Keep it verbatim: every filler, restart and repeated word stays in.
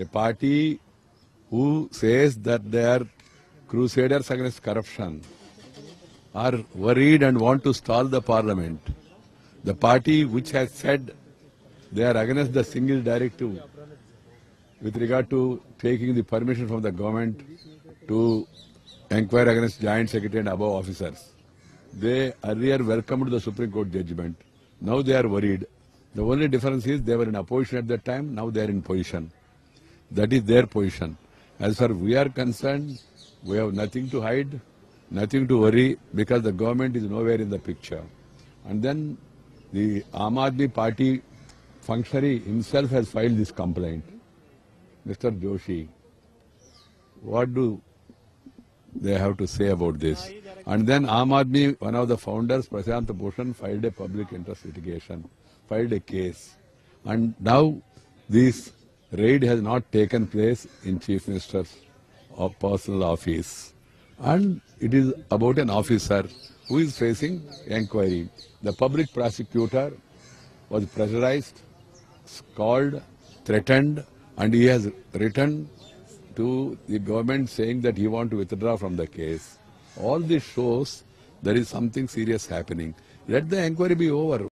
a party who says that they are crusaders against corruption, are worried and want to stall the parliament. The party which has said they are against the single directive with regard to taking the permission from the government to inquire against joint secretary and above officers. They earlier welcomed the Supreme Court judgment. Now they are worried. The only difference is they were in opposition at that time, now they are in position. That is their position. As far as we are concerned, we have nothing to hide, nothing to worry, because the government is nowhere in the picture. And then the Aam Aadmi Party functionary himself has filed this complaint. Mister Joshi, what do they have to say about this? And then Aam Aadmi, one of the founders, Prashant Bhushan, filed a public interest litigation, filed a case. And now this raid has not taken place in Chief Minister's of personal office. And it is about an officer who is facing inquiry. The public prosecutor was pressurized, called, threatened, and he has written to the government saying that he wants to withdraw from the case. All this shows there is something serious happening. Let the inquiry be over.